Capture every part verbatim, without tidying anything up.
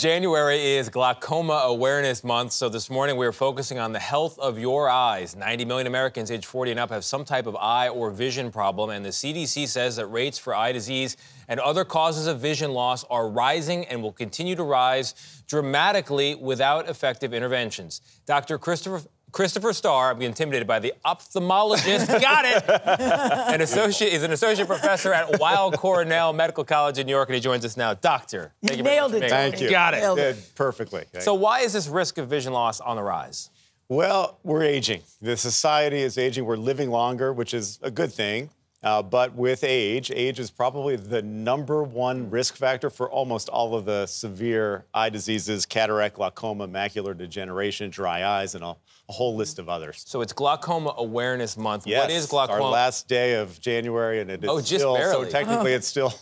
January is Glaucoma Awareness Month, so this morning we are focusing on the health of your eyes. ninety million Americans age forty and up have some type of eye or vision problem, and the C D C says that rates for eye disease and other causes of vision loss are rising and will continue to rise dramatically without effective interventions. Doctor Christopher... Christopher Starr, I'm intimidated by the ophthalmologist, got it, an associate, is an associate professor at Weill Cornell Medical College in New York, and he joins us now. Doctor, thank you Nailed very much. It. Thank you. Got it. Nailed it. Perfectly. Thank so why is this risk of vision loss on the rise? Well, we're aging. The society is aging. We're living longer, which is a good thing. Uh, but with age, age is probably the number one risk factor for almost all of the severe eye diseases, cataract, glaucoma, macular degeneration, dry eyes, and a, a whole list of others. So it's Glaucoma Awareness Month. Yes, what is glaucoma? It's our last day of January, and it is oh, just still, barely. so technically oh. it's still.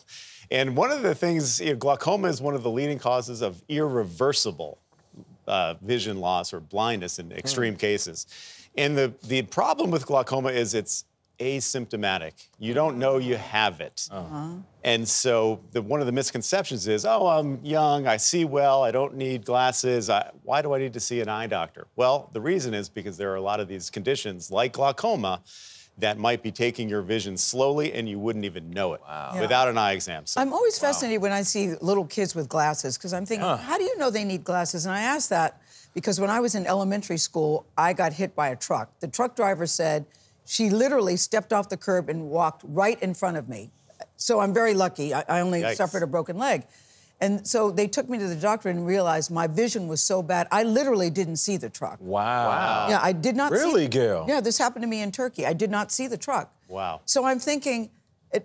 And one of the things, you know, glaucoma is one of the leading causes of irreversible uh, vision loss or blindness in extreme mm. cases. And the, the problem with glaucoma is it's asymptomatic. You don't know you have it. Uh-huh. And so the, one of the misconceptions is, oh, I'm young, I see well, I don't need glasses. I, why do I need to see an eye doctor? Well, the reason is because there are a lot of these conditions like glaucoma that might be taking your vision slowly and you wouldn't even know it wow. yeah. without an eye exam. So, I'm always wow. fascinated when I see little kids with glasses because I'm thinking, huh. how do you know they need glasses? And I ask that because when I was in elementary school, I got hit by a truck. The truck driver said, she literally stepped off the curb and walked right in front of me. So I'm very lucky. I, I only Yikes. suffered a broken leg. And so they took me to the doctor and realized my vision was so bad, I literally didn't see the truck. Wow. wow. Yeah, I did not really, see... Really, Gayle? Yeah, this happened to me in Turkey. I did not see the truck. Wow. So I'm thinking...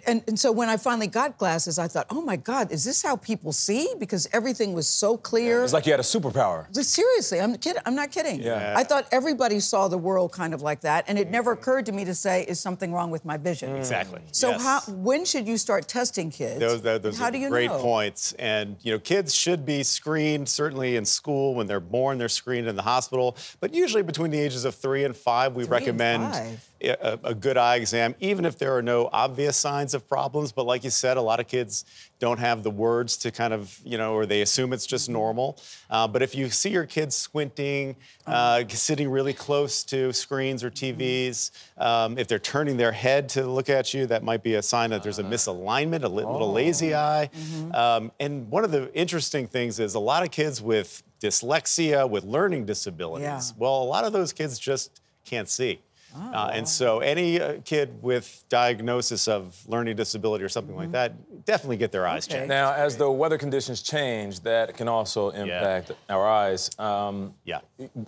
And, and so when I finally got glasses, I thought, oh, my God, is this how people see? Because everything was so clear. It's like you had a superpower. Seriously, I'm, kid I'm not kidding. Yeah. I thought everybody saw the world kind of like that, and it never occurred to me to say, is something wrong with my vision? Exactly. So yes. how, when should you start testing kids? Those, those, those how are do you great know? points. And, you know, kids should be screened, certainly in school. When they're born, they're screened in the hospital. But usually between the ages of three and five, we three recommend and five. A, a good eye exam, even if there are no obvious signs of problems, but like you said, a lot of kids don't have the words to kind of, you know, or they assume it's just normal. Uh, but if you see your kids squinting, uh, sitting really close to screens or T Vs, um, if they're turning their head to look at you, that might be a sign that there's a misalignment, a little oh. lazy eye. Mm-hmm. um, and one of the interesting things is a lot of kids with dyslexia, with learning disabilities, yeah. well, a lot of those kids just can't see. Oh. Uh, and so any uh, kid with diagnosis of learning disability or something mm-hmm. like that, definitely get their eyes okay. checked. Now, as the weather conditions change, that can also impact yeah. our eyes. Um, yeah.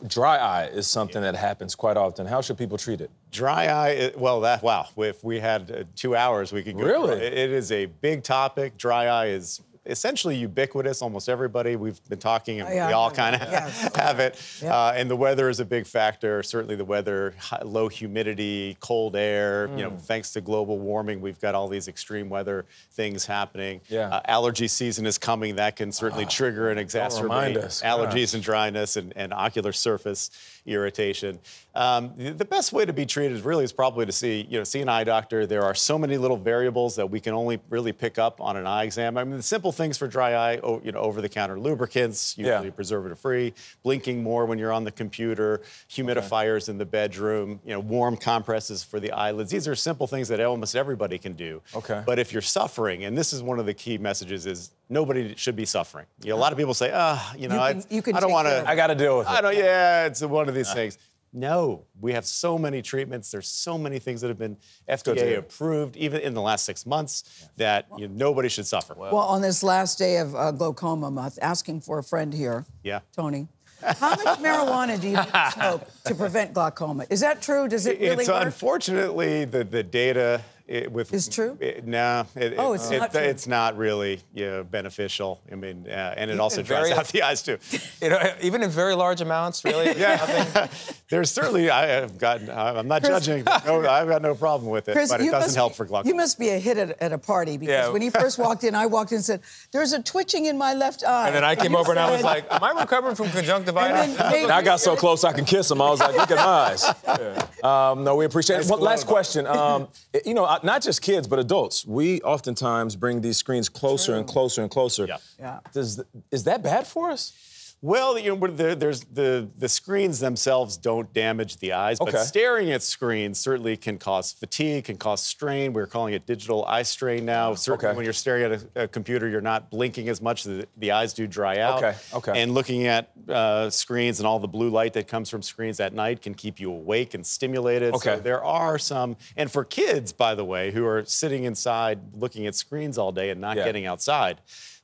Dry eye is something yeah. that happens quite often. How should people treat it? Dry eye, well, that, wow, if we had uh, two hours, we could go. Really? It, it is a big topic. Dry eye is essentially ubiquitous. Almost everybody we've been talking, and oh, yeah, we all kind of yeah. have it. Yeah. Uh, and the weather is a big factor. Certainly, the weather, high, low humidity, cold air. Mm. You know, thanks to global warming, we've got all these extreme weather things happening. Yeah. Uh, allergy season is coming. That can certainly uh, trigger and exacerbate allergies yeah. and dryness and, and ocular surface irritation. Um, the best way to be treated really is probably to see, you know, see an eye doctor. There are so many little variables that we can only really pick up on an eye exam. I mean, the simple things for dry eye, you know, over-the-counter lubricants, usually yeah. preservative-free, blinking more when you're on the computer, humidifiers okay. in the bedroom, you know, warm compresses for the eyelids. These are simple things that almost everybody can do. Okay. But if you're suffering, and this is one of the key messages, is nobody should be suffering. You know, a lot of people say, ah, oh, you know, you can, I, you can I don't want to. I got to deal with it. I don't, yeah, it's one of these uh. things. No, we have so many treatments. There's so many things that have been F D A approved, even in the last six months, that you know, nobody should suffer. Well, well, on this last day of uh, Glaucoma Month, asking for a friend here, yeah, Tony, how much marijuana do you need to smoke to prevent glaucoma? Is that true? Does it really it's work? Unfortunately, the, the data... It, with, it's true? It, no. It, oh, it's, it, not it, true. It's not really you know, beneficial. I mean, uh, and it even also dries out the eyes, too. You know, even in very large amounts, really? Yeah. There's certainly, I have gotten, I'm not Chris, judging, but no, I've got no problem with it, Chris, but it doesn't help be, for glaucoma. You must be a hit at, at a party, because yeah. when he first walked in, I walked in and said, there's a twitching in my left eye. And then I came you over said, and I was like, am I recovering from conjunctivitis? And, and I got so close I can kiss him. I was like, look at my eyes. Yeah. Um, no, we appreciate nice it. One, last question. Um, you know, uh, not just kids, but adults. We oftentimes bring these screens closer True. and closer and closer. Yeah. Yeah. Does th is that bad for us? Well, you know, there, there's the the screens themselves don't damage the eyes, okay. but staring at screens certainly can cause fatigue, can cause strain. We're calling it digital eye strain now. Certainly, okay. when you're staring at a, a computer, you're not blinking as much. The, the eyes do dry out. Okay. Okay. And looking at uh, screens and all the blue light that comes from screens at night can keep you awake and stimulated. Okay. So there are some, and for kids, by the way, who are sitting inside looking at screens all day and not yeah. getting outside.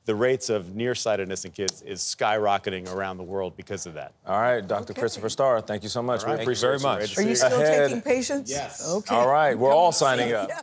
The rates of nearsightedness in kids is skyrocketing around the world because of that. All right, Doctor Okay. Christopher Starr, thank you so much. Right. We appreciate it very much. Are you still Ahead. taking patients? Yes. Okay. All right, we're all signing up. Yeah.